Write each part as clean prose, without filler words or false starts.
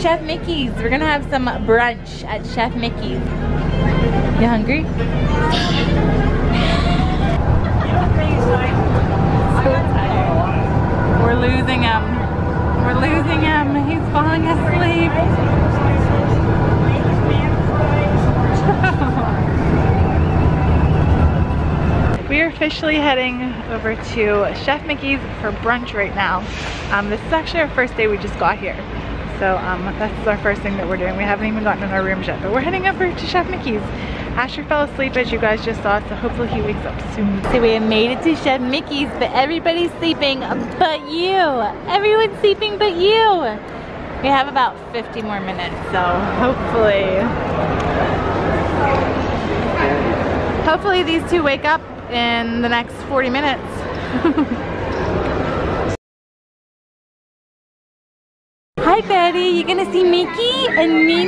Chef Mickey's. We're gonna have some brunch at Chef Mickey's. You hungry? We're losing him. We're losing him. He's falling asleep. We are officially heading over to Chef Mickey's for brunch right now. This is actually our first day. We just got here. So that's our first thing that we're doing. We haven't even gotten in our rooms yet, but we're heading over to Chef Mickey's. Asher fell asleep, as you guys just saw, so hopefully he wakes up soon. So we have made it to Chef Mickey's, but everybody's sleeping but you. Everyone's sleeping but you. We have about 50 more minutes, so hopefully these two wake up in the next 40 minutes. Hi Betty, you gonna see Mickey and Mimi?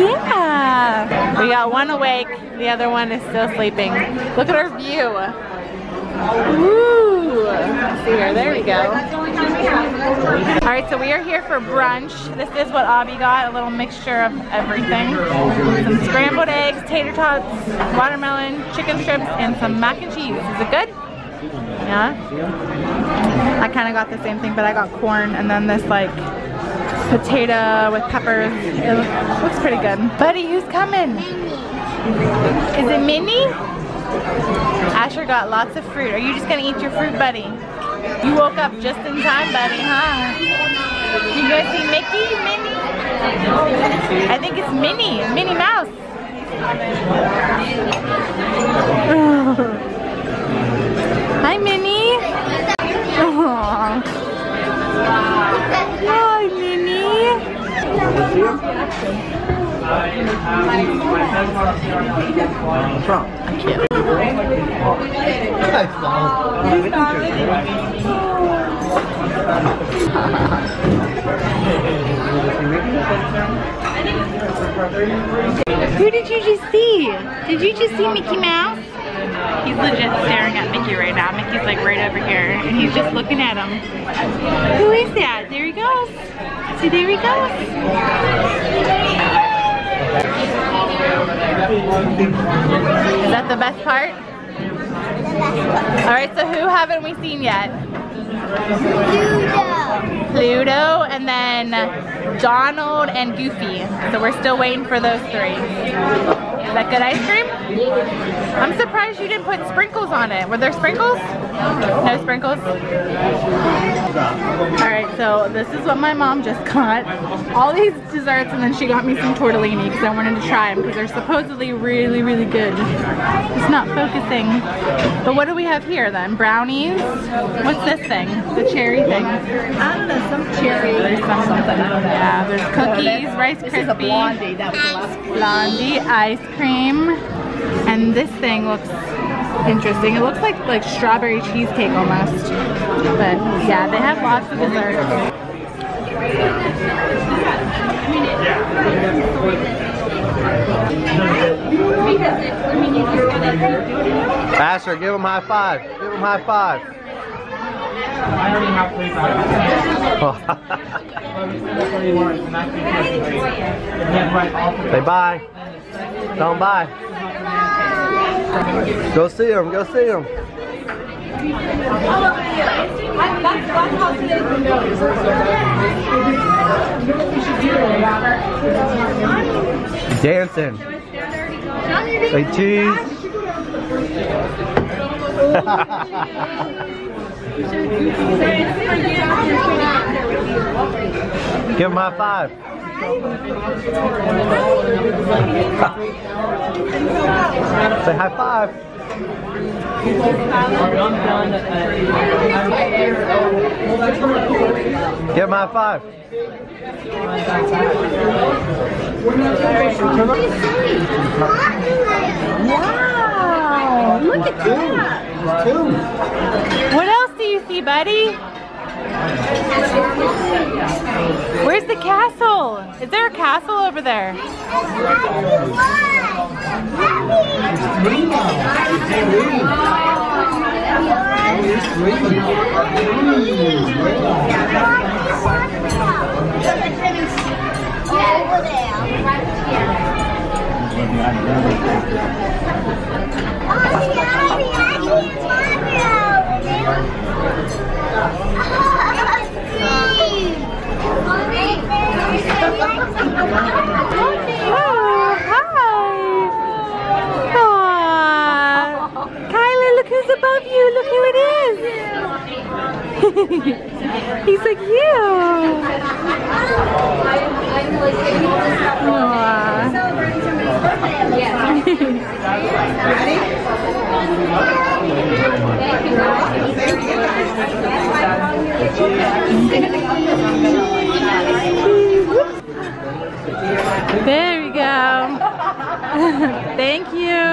Yeah! We got one awake, the other one is still sleeping. Look at our view! Ooh! Let's see here, there we go. Alright, so we are here for brunch. This is what Abby got, a little mixture of everything. Some scrambled eggs, tater tots, watermelon, chicken strips, and some mac and cheese. Is it good? Yeah? I kind of got the same thing, but I got corn and then this like potato with peppers. It looks pretty good. Buddy, who's coming? Minnie. Is it Minnie? Asher got lots of fruit. Are you just going to eat your fruit, buddy? You woke up just in time, buddy, huh? You guys see Mickey? Minnie? I think it's Minnie. Minnie Mouse. Hi, Minnie. Aww. Hi, Minnie. Who did you just see? Did you just see Mickey Mouse? He's legit staring at Mickey right now. Mickey's like right over here and he's just looking at him. Who is that? There he goes. See, there he goes. Is that the best part? Alright, so who haven't we seen yet? Pluto. Pluto and then Donald and Goofy. So we're still waiting for those three. Is that good ice cream? I'm surprised you didn't put sprinkles on it. Were there sprinkles? No sprinkles? Alright, so this is what my mom just got. All these desserts, and then she got me some tortellini because I wanted to try them because they're supposedly really, really good. It's not focusing. But what do we have here then? Brownies? What's this thing? The cherry thing? I don't know, some cherry. There's something. Yeah, there's cookies, Rice Krispies. This is a Blondie. That was the last one. Blondie ice cream. And this thing looks interesting. It looks like strawberry cheesecake almost. But yeah, they have lots of desserts. Asher, give him high five. Give him high five. I already have plates out. Say bye. Don't buy. Go see him. Go see him. Dancing. Say cheese. Give him high five. Say high five. Give him high five. Wow! Look at that. What else do you see, buddy? Where's the castle? Is there a castle over there? He's so cute. Aww. Celebrating somebody's birthday. Yeah. There we go. Thank you.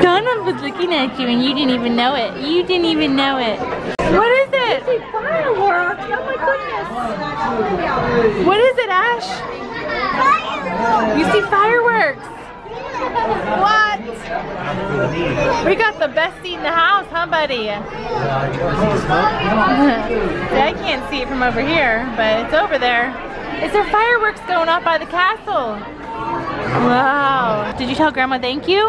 Donald was looking at you and you didn't even know it. You didn't even know it. What is it? It's a firework. Oh my goodness. What is it, Ash? You see fireworks. What? We got the best seat in the house, huh, buddy? I can't see it from over here, but it's over there. Is there fireworks going off by the castle? Wow. Did you tell Grandma thank you?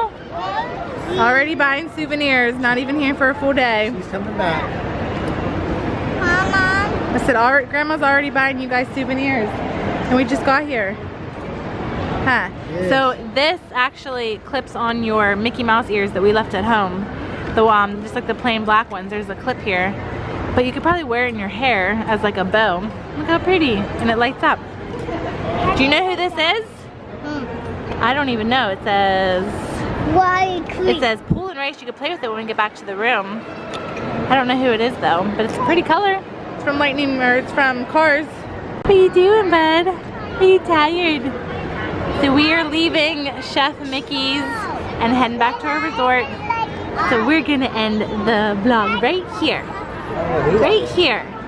Already buying souvenirs, not even here for a full day. She's coming back. Mama. I said, all right, Grandma's already buying you guys souvenirs. And we just got here. Huh. Yes. So this actually clips on your Mickey Mouse ears that we left at home. The just like the plain black ones, there's a clip here. But you could probably wear it in your hair as like a bow. Look how pretty. And it lights up. Do you know who this is? I don't even know. It says. Why? It says pool and race. You can play with it when we get back to the room. I don't know who it is though, but it's a pretty color. It's from Lightning, or it's from Cars. What are you doing, bud? Are you tired? So we are leaving Chef Mickey's and heading back to our resort. So we're gonna end the vlog right here. Right here.